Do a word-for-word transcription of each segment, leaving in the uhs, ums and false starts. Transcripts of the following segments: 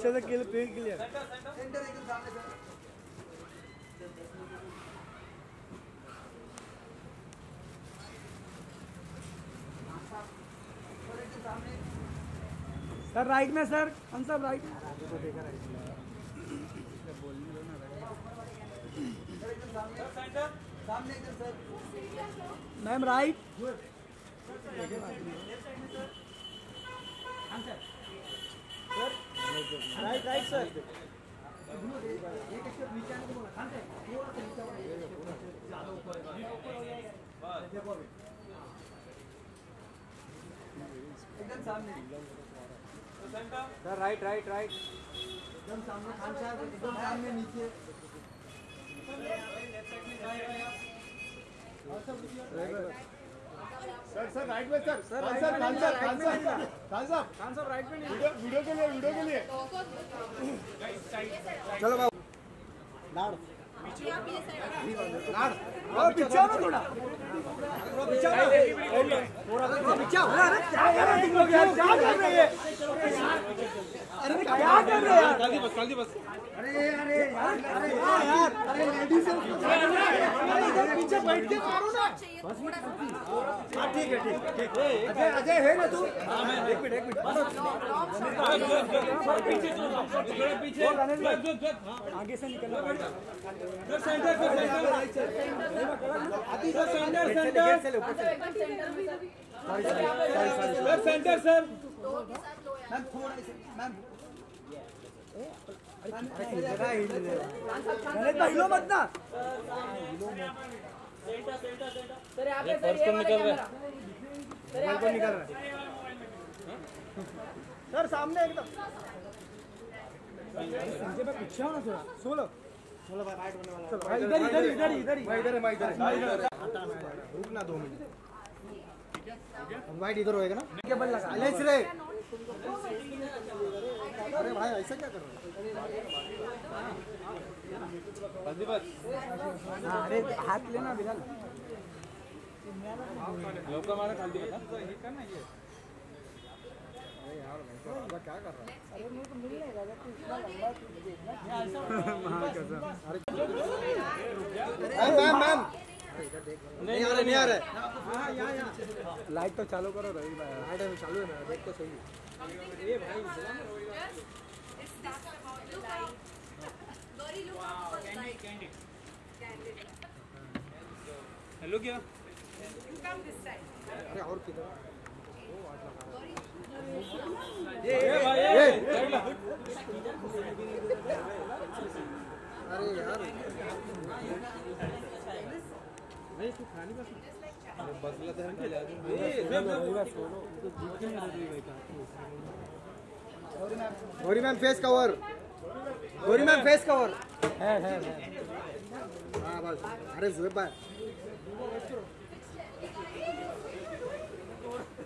अच्छे से खेल प्ले के लिए सेंटर एकदम सामने से सर राइट में सर हम सब right ma'am right sir right right sir एकदम सामने सर राइट राइट राइट एकदम सामने खान साहब एकदम सामने नीचे सर सर राइट में सर सर सर खान साहब खान साहब खान साहब खान साहब राइट में वीडियो के लिए वीडियो के लिए चलो बाबू लाड़ और पीछे ना थोड़ा पीछे हो अरे क्या कर रहे तुम लोग यार क्या कर रहे अरे क्या कर रहे यार जल्दी बस जल्दी बस अरे अरे यार अरे यार अरे लेडीज से पीछे बैठ के मारो ना हां ठीक है ठीक ठीक अजय अजय है ना तू एक मिनट एक मिनट पीछे थोड़ा पीछे आगे से निकलना centre centre centre centre sir ma'am थोड़ा मैम हिलो मत ना सर यहाँ पे सर निकल रहा है निकल रहा है सर सामने एकदम पीछे हो ना थोड़ा सोलो बोलो भाई राइट होने वाला है इधर इधर इधर इधर भाई इधर है भाई इधर है रुकना दो मिनट ठीक है वाइट इधर होएगा ना क्या बल लगा ले रे अरे भाई ऐसा क्या कर रहे हो बस अरे हाथ लेना बिलाल लोका मारा खाली बेटा ये करना ये यार भाई क्या कर रहा है अरे मुझे तो मिल नहीं रहा है तू इतना लंबा तू देखना ऐसा अरे मैम मैम नहीं आ रहा नहीं आ रहा हां यहां यहां लाइट तो चालू करो रवि भाई लाइट में चालू है ना देख तो सही ए भाई it's dark about look Gauri look up candy candy hello क्या यू कम दिस साइड अरे और किधर ये भाई ये अरे यार नहीं तू खाली बस बस लेता है क्या यार Gauri ma'am face cover Gauri ma'am face cover है है हां बस अरे जुबे भाई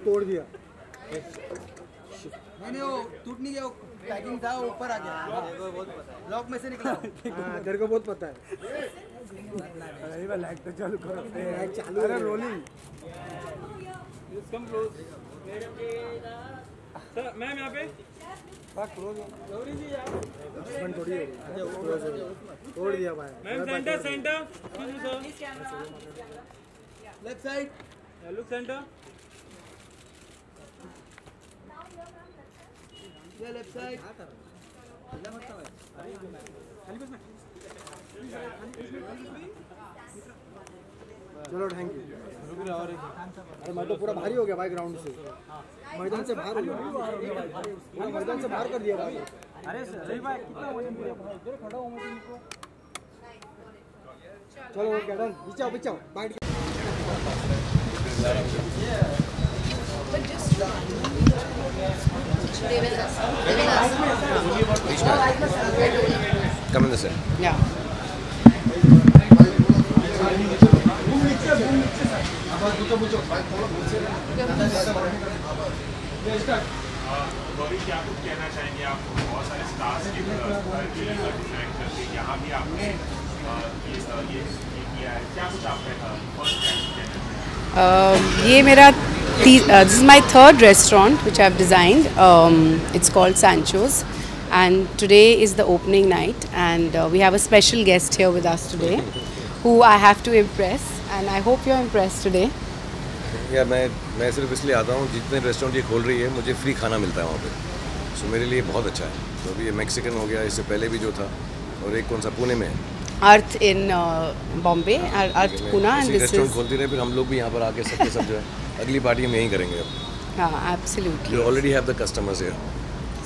तोड़ दिया मैंने वो टूट नहीं गया पैकिंग था ऊपर आ गया ब्लॉक में से निकला तेरे को बहुत पता है लाइट तो चालू करो चालू अरे rolling come close sir ma'am यहाँ पे तोड़ दिया भाई ma'am centre centre left side look centre ये लेफ्ट साइड इधर मत आओ खाली बस ना चलो थैंक यू रुक रहा और अरे मैं तो पूरा भारी हो गया भाई ग्राउंड से मैदान से बाहर हो गया मैदान से बाहर कर दिया भाई अरे सही भाई कितना वजन दिया इधर खड़ा हो मैं इनको चलो ओके डन बिचाओ बिचाओ bite but just Come in this way. Yeah. Gauri क्या कुछ कहना चाहेंगे आप बहुत सारे स्टार्स के यहाँ भी आपने ये किया है क्या कुछ आपने ये मेरा Uh, this is my third restaurant which I've designed. Um, it's called Sancho's And today is the opening night, and uh, we have a special guest here with us today who I have to impress, and I hope you're impressed today. Yeah, मैं मैं सिर्फ इसलिए आता हूँ जितने restaurant ये खोल रही है मुझे फ्री खाना मिलता है वहाँ पे, सो मेरे लिए बहुत अच्छा है. तो अभी ये मैक्सिकन हो गया, इससे पहले भी जो था, और एक कौन सा पुणे में अर्थ इन बॉम्बे और अर्थ पुणे एंड रेस्टोरेंट खोलती रहे, फिर हम लोग भी यहाँ पर आके सबके सब जो है अगली पार्टी में यही करेंगे. हाँ, absolutely. You already have the customers here.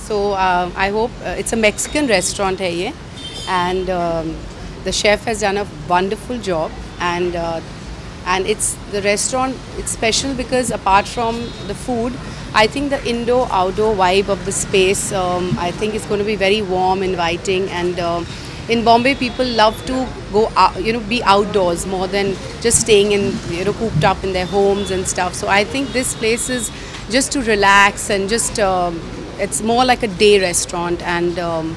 So I hope it's a Mexican restaurant है ये, and the chef has done a wonderful job, and and it's the restaurant, it's special because apart from the food, I think the indoor outdoor vibe of the space, um, I think it's going to be very warm, inviting, and um, in Bombay people love to go out, you know, be outdoors more than just staying in, you know, cooped up in their homes and stuff. So I think this place is just to relax and just um, it's more like a day restaurant, and um,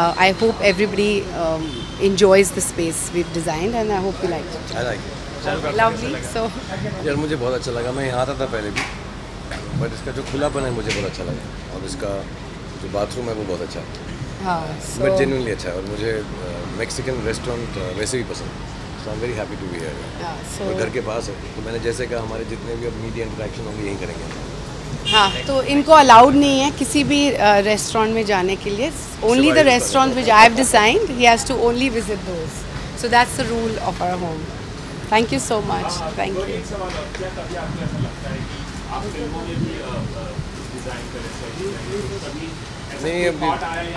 uh, I hope everybody um, enjoys the space we've designed, and I hope you like it. I like it. Lovely. So यार मुझे बहुत अच्छा लगा, मैं यहाँ आता था पहले भी, बट इसका जो खुलापन है मुझे बहुत अच्छा लगा, और इसका जो बाथरूम है वो बहुत अच्छा है. हाँ, बट जेन्युइनली अच्छा है, और मुझे मैक्सिकन रेस्टोरेंट वैसे भी पसंद है. So I am very happy to be here. So घर के पास है, तो मैंने जैसे कहा हमारे जितने भी अब मीडिया इंटरेक्शन होंगे यहीं करेंगे. हाँ, तो इनको अलाउड नहीं है किसी भी रेस्टोरेंट में जाने के लिए. Only the restaurant which I have designed, he has to only visit those. So that's the rule of our home. Thank you so much. Thank you.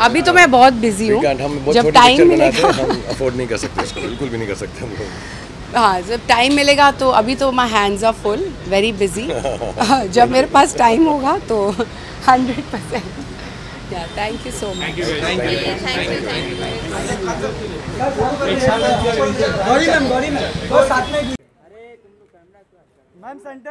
अभी तो मैं बहुत बिजी हूँ. जब टाइम मिलेगा हम अफोर्ड नहीं कर सकते इसको, बिल्कुल भी नहीं कर सकते हम लोग. हाँ, जब टाइम मिलेगा तो. अभी तो my hands are full, very busy. जब मेरे पास टाइम होगा तो hundred percent. Yeah, thank you so much. Thank you. Thank you. Thank you. Thank you. Gauri ma'am, Gauri ma'am. वो साथ में. अरे तुम लोग कैमरा क्यों? Ma'am centre. खान साहब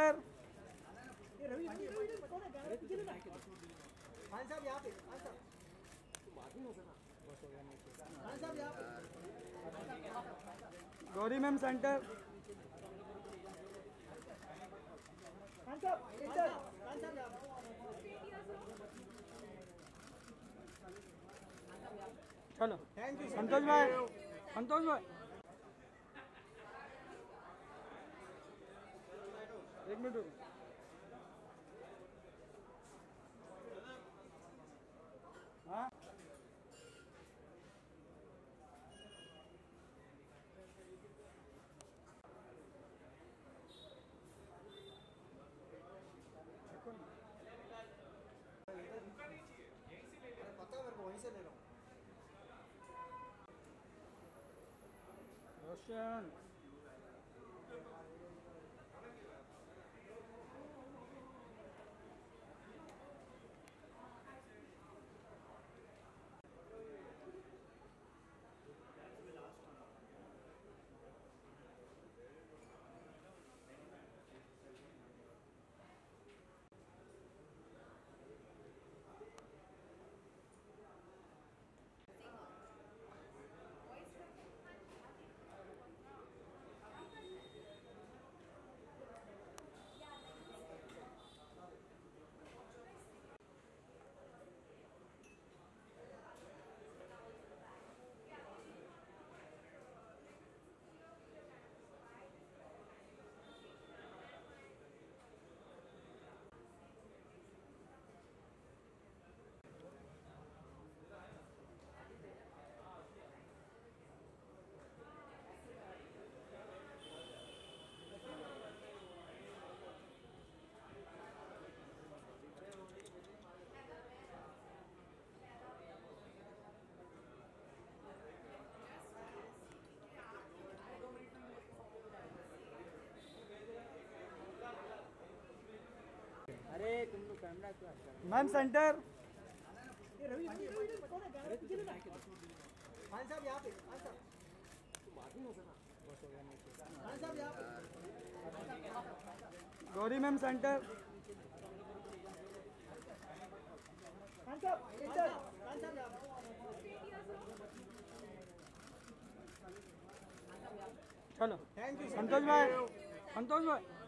यहाँ पे. खान साहब. बाजू हो गया. खान साहब यहाँ पे. Gauri ma'am centre. खान साहब. खान साहब यहाँ पे. चलो संतोष भाई, संतोष भाई एक मिनट. हाँ, रोशन मैम सेंटर. खान साहब यहाँ पे. खान साहब खान साहब यहाँ पे. Gauri ma'am centre. खान साहब खान साहब यहाँ पे. चलो संतोष भाई, संतोष भाई